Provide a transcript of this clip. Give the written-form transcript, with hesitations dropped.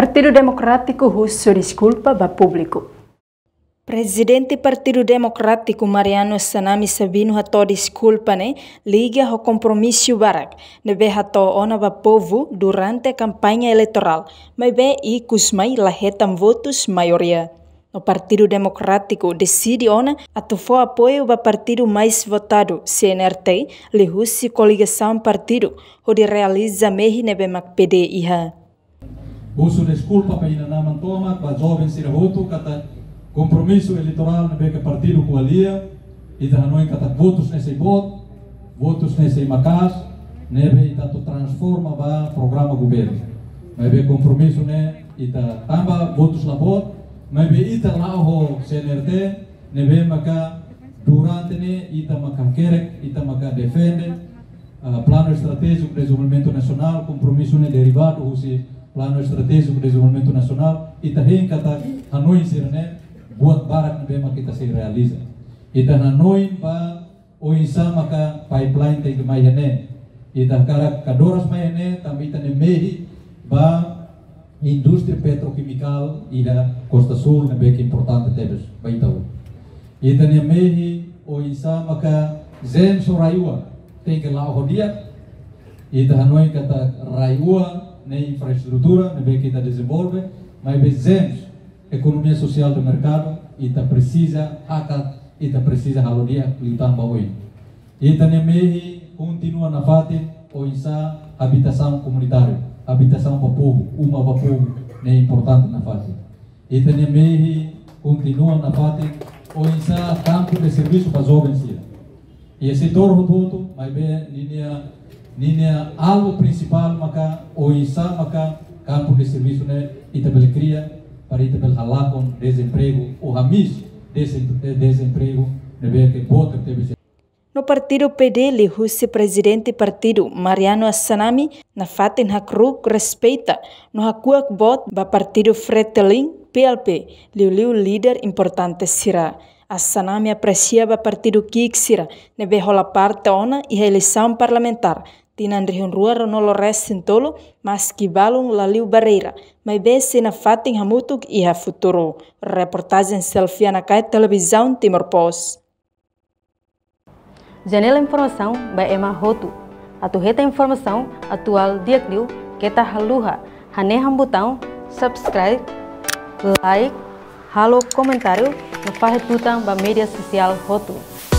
Partidu Demokratiku husu desculpa ba público. Presidente Partidu Demokratiku Mariano Sanami Savino hatou desculpa né liga ao compromisso barak nebe hatou ona ba povo durante a campanha eleitoral, mas bem e cusmai lahetam votos maioria. O Partido Democrático decide ona atufou apoio ao partido mais votado, CNRT, lehussi coligação partido, onde realiza mehi nebe mak PDIH. Uso desculpa para inanaman toma, para jovens ir a voto, kata compromisso eleitoral nebe que partido coalia, e dahanoi kata votos nesse voto, votos nesse macas, nebe ita tu transforma ba programa governo. Nebe compromisso ne ita tamba votos la voto, Mebe ita laho CNRT, nebe maka durante ne ita maka kerek, ita maka defende plano estratégico de desenvolvimento nacional, compromisso ne derivado husi plano estratégico de desenvolvimento nacional, ita hein kata hanoi sirne buat barak nebe maka kita se realiza. Ita hanoi ba oisa maka pipeline te gemayane, ita karak kadoras mayane, tapi ita ne mehi ba indústria petroquímica e da Costa Sul é bem importante deles, bem então. E também mehi o insama que Zem Soraiwa tem que lá o dia e da Hanoi kata Raiwa na infraestrutura é bem que está desenvolve, mas bem Zem economia social do mercado e tá precisa aca e tá precisa halo dia liutan bawoi. E também mehi continua na fase o insama habitação comunitária. Habitação para o povo, uma para o povo, é importante na fase. E também continua na fase, ou ensaiar campo de serviço para os jovens. E esse torno todo, mas bem, linha algo principal, ou ensaiar campo de serviço, né? E também cria, para e também ralar com desemprego, ou ramis desse desemprego, né? Que bota que teve. No partido PD lehuse presidente partido Mariano Sanami na fatin hakruk respeita no hakuak bot ba partido Freteling PLP liu líder importante sira. A Sanami aprecia ba partido Kik sira nebe hola parte ona e eleição parlamentar tinan rihun ruaro no lo resintolo mas que balung laliu barreira mas bese na fatin hamutuk e ha futuro. Reportagem Selfiana Kai, Televisão Timor Post. Janela informação ba ema hotu atu heta informação atual diakniu keta haluha hane hambutau subscribe like halo comentário no fahetutang ba media sosial hotu.